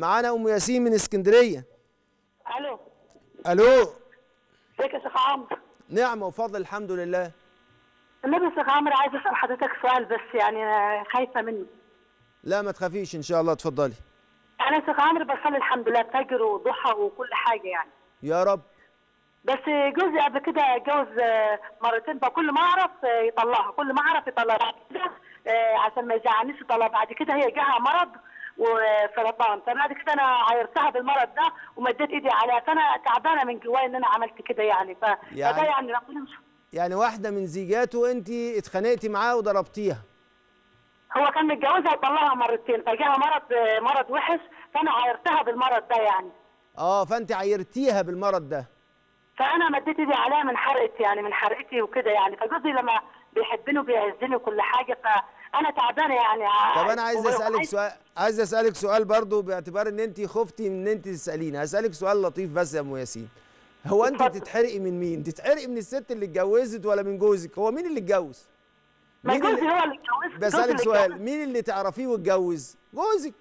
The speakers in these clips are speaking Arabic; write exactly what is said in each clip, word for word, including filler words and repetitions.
معانا ام ياسين من اسكندريه. الو. الو. ازيك يا شيخ عمرو؟ نعمه وفضل الحمد لله. النبي يا شيخ عمرو عايز اسال حضرتك سؤال بس يعني انا خايفه منه. لا ما تخافيش ان شاء الله اتفضلي. انا يا شيخ عمرو بصلي الحمد لله فجر وضحى وكل حاجه يعني. يا رب. بس جوزي قبل كده اتجوز مرتين فكل ما اعرف يطلعها كل ما اعرف يطلعها بعد كده عشان ما يزعلنيش يطلعها بعد كده هي جاها مرض وسرطان فبعد كده انا عايرتها بالمرض ده ومديت ايدي عليها فانا تعبانه من جوايا ان انا عملت كده يعني ف يعني فده يعني ربنا مش يعني واحده من زيجاته انت اتخانقتي معاه وضربتيها. هو كان متجوزها وطلعها مرتين فجاها مرض مرض وحش فانا عايرتها بالمرض ده يعني. اه فانت عايرتيها بالمرض ده. فانا مديت ايدي عليها من حرقتي يعني من حرقتي وكده يعني فجوزي لما بيحبني وبيعزني وكل حاجه فانا تعبانه يعني. طب انا عايز اسالك سؤال عايز اسالك سؤال برضو باعتبار ان انت خفتي ان انت تساليني هسالك سؤال لطيف بس يا ام ياسين. هو انت تتحرقي من مين؟ تتحرقي من الست اللي اتجوزت ولا من جوزك؟ هو مين اللي اتجوز؟ ما جوزي اللي... هو اللي اتجوز. بسالك سؤال مين اللي تعرفيه واتجوز؟ جوزك.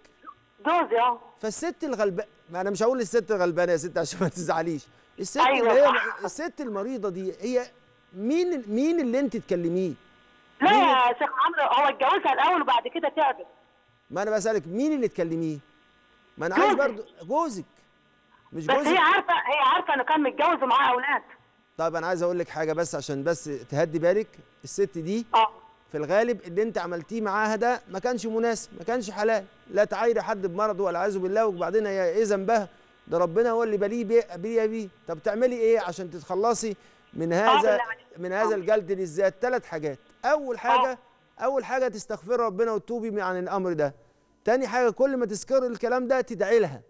جوزي اه. فالست الغلبانه ما انا مش هقول الست الغلبانه يا ست عشان ما تزعليش. الست أيوة اللي هي الست المريضه دي هي مين مين اللي انت تكلميه؟ لا يا شيخ عمرو هو اتجوزها الاول وبعد كده تعبت. ما انا بسالك مين اللي تكلميه؟ ما انا عايز برضه جوزك مش جوزك بس هي عارفه هي عارفه انه كان متجوز ومعاه اولاد. طيب انا عايز اقول لك حاجه بس عشان بس تهدي بالك الست دي اه في الغالب اللي انت عملتيه معاها ده ما كانش مناسب ما كانش حلال لا تعايري حد بمرضه والعياذ بالله وبعدين هي ايه ذنبها؟ ده ربنا هو اللي بليه بيه بيه. طب تعملي ايه عشان تتخلصي من هذا من هذا الجلد للذات؟ ثلاث حاجات. اول حاجه اول حاجه تستغفري ربنا وتتوبي عن الامر ده. ثاني حاجه كل ما تذكري الكلام ده تدعي لها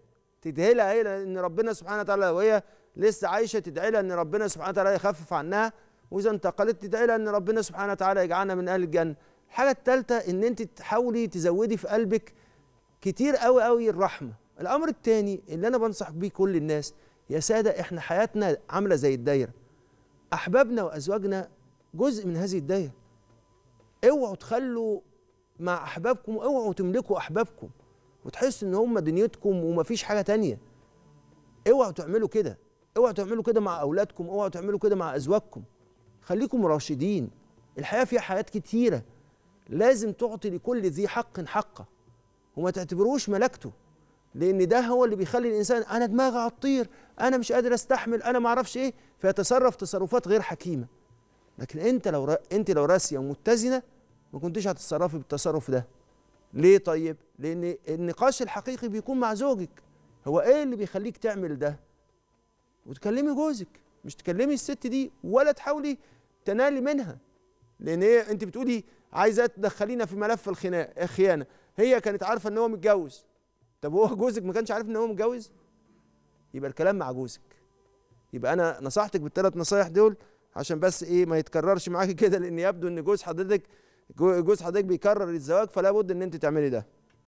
تدعي لها هي ان ربنا سبحانه وتعالى وهي لسه عايشه تدعي لها ان ربنا سبحانه وتعالى يخفف عنها واذا انتقلت تدعي لها ان ربنا سبحانه وتعالى يجعلنا من اهل الجنه. الحاجه الثالثه ان انت تحاولي تزودي في قلبك كتير قوي قوي الرحمه. الامر الثاني اللي انا بنصح بيه كل الناس يا ساده احنا حياتنا عامله زي الدايره. احبابنا وازواجنا جزء من هذه الدايره. اوعوا تخلوا مع احبابكم اوعوا تملكوا احبابكم وتحسوا ان هم دنيتكم ومفيش حاجه ثانيه. اوعوا تعملوا كده، اوعوا تعملوا كده مع اولادكم، اوعوا تعملوا كده مع ازواجكم. خليكم راشدين. الحياه فيها حاجات كتيره. لازم تعطي لكل ذي حق حقه وما تعتبروش ملكته. لأن ده هو اللي بيخلي الإنسان أنا دماغي هتطير، أنا مش قادر أستحمل، أنا ما أعرفش إيه، فيتصرف تصرفات غير حكيمة. لكن أنت لو را... أنت لو راسية ومتزنة ما كنتيش هتتصرفي بالتصرف ده. ليه طيب؟ لأن النقاش الحقيقي بيكون مع زوجك. هو إيه اللي بيخليك تعمل ده؟ وتكلمي جوزك، مش تكلمي الست دي ولا تحاولي تنالي منها. لأن هي أنت بتقولي عايزة تدخلينا في ملف الخيانة، هي كانت عارفة إن هو متجوز. طب هو جوزك ما كانش عارف ان هو متجوز؟ يبقى الكلام مع جوزك. يبقى انا نصحتك بالثلاث نصايح دول عشان بس ايه ما يتكررش معاكي كده لان يبدو ان جوز حضرتك جوز حضرتك بيكرر الزواج فلا بد ان انت تعملي ده.